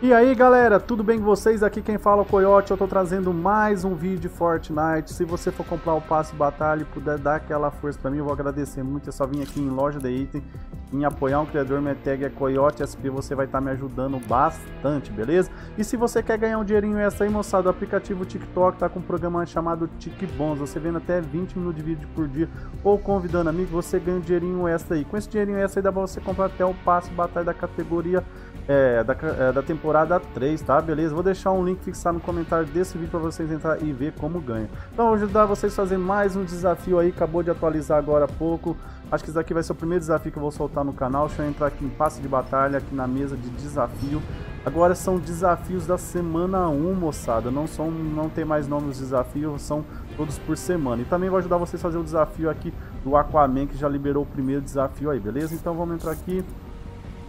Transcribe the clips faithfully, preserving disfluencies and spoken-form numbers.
E aí galera, tudo bem com vocês? Aqui quem fala é o Coiote, eu tô trazendo mais um vídeo de Fortnite. Se você for comprar o passe batalha e puder dar aquela força pra mim, eu vou agradecer muito. É só vir aqui em loja de item, em apoiar um criador, minha tag é Coiote S P, você vai estar tá me ajudando bastante, beleza? E se você quer ganhar um dinheirinho extra aí, moçada, o aplicativo TikTok tá com um programa chamado Tik Bons, você vendo até vinte minutos de vídeo por dia ou convidando amigos, você ganha um dinheirinho extra aí. Com esse dinheirinho extra aí dá pra você comprar até o passe batalha da categoria É, da, é, da temporada três, tá? Beleza? Vou deixar um link fixado no comentário desse vídeo para vocês entrar e ver como ganha. Então, vou ajudar vocês a fazer mais um desafio aí. Acabou de atualizar agora há pouco. Acho que isso aqui vai ser o primeiro desafio que eu vou soltar no canal. Deixa eu entrar aqui em passe de batalha, aqui na mesa de desafio. Agora são desafios da semana um, moçada. Não, são, não tem mais nome os desafios, são todos por semana. E também vou ajudar vocês a fazer o desafio aqui do Aquaman, que já liberou o primeiro desafio aí, beleza? Então, vamos entrar aqui.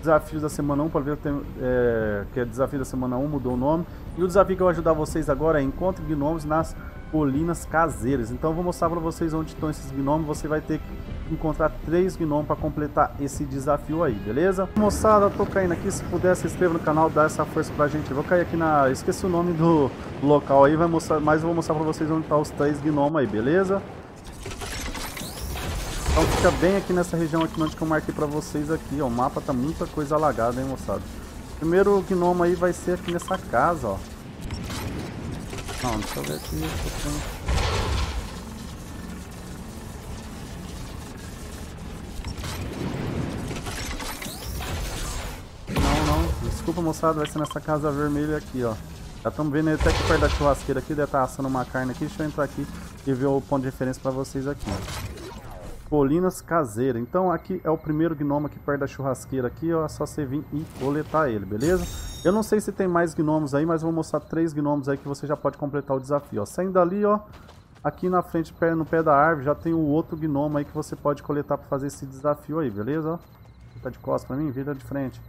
Desafios da semana um, para ver tem, é, que é desafio da semana um, mudou o nome. E o desafio que eu vou ajudar vocês agora é encontre gnomos nas colinas caseiras. Então eu vou mostrar para vocês onde estão esses gnomos. Você vai ter que encontrar três gnomos para completar esse desafio aí, beleza? Moçada, eu tô caindo aqui. Se puder, se inscreva no canal, dá essa força pra gente. Eu vou cair aqui na... esqueci o nome do local aí, vai mostrar, mas eu vou mostrar para vocês onde tá os três gnomos aí, beleza? Então fica bem aqui nessa região aqui onde que eu marquei pra vocês aqui, ó. O mapa tá muita coisa alagada, hein, moçada. Primeiro gnomo aí vai ser aqui nessa casa, ó. Não, deixa eu ver aqui. Não, não. Desculpa, moçada. Vai ser nessa casa vermelha aqui, ó. Já estamos vendo até que perto da churrasqueira aqui. Deve estar assando uma carne aqui. Deixa eu entrar aqui e ver o ponto de referência pra vocês aqui, ó. Colinas Caseiras. Então aqui é o primeiro gnomo aqui perto da churrasqueira aqui, ó, é só você vir e coletar ele, beleza? Eu não sei se tem mais gnomos aí, mas vou mostrar três gnomos aí que você já pode completar o desafio, ó. Saindo dali, ó, aqui na frente, no pé da árvore, já tem o outro gnomo aí que você pode coletar para fazer esse desafio aí, beleza? Tá de costas pra mim, vira de frente.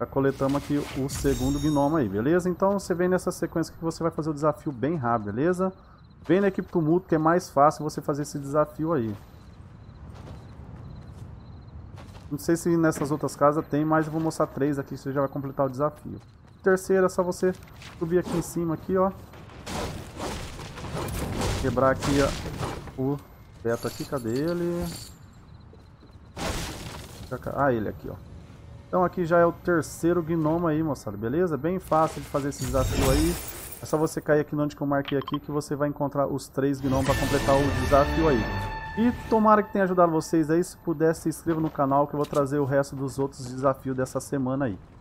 Já coletamos aqui o segundo gnomo aí, beleza? Então você vem nessa sequência que você vai fazer o desafio bem rápido, beleza? Vem na equipe tumulto que é mais fácil você fazer esse desafio aí. Não sei se nessas outras casas tem, mas eu vou mostrar três aqui, você já vai completar o desafio. Terceira é só você subir aqui em cima, aqui, ó. Quebrar aqui ó, o teto aqui, cadê ele? Ah, ele aqui, ó. Então aqui já é o terceiro gnomo aí, moçada, beleza? Bem fácil de fazer esse desafio aí. É só você cair aqui onde que eu marquei aqui que você vai encontrar os três gnomos para completar o desafio aí. E tomara que tenha ajudado vocês aí, se puder se inscreva no canal que eu vou trazer o resto dos outros desafios dessa semana aí.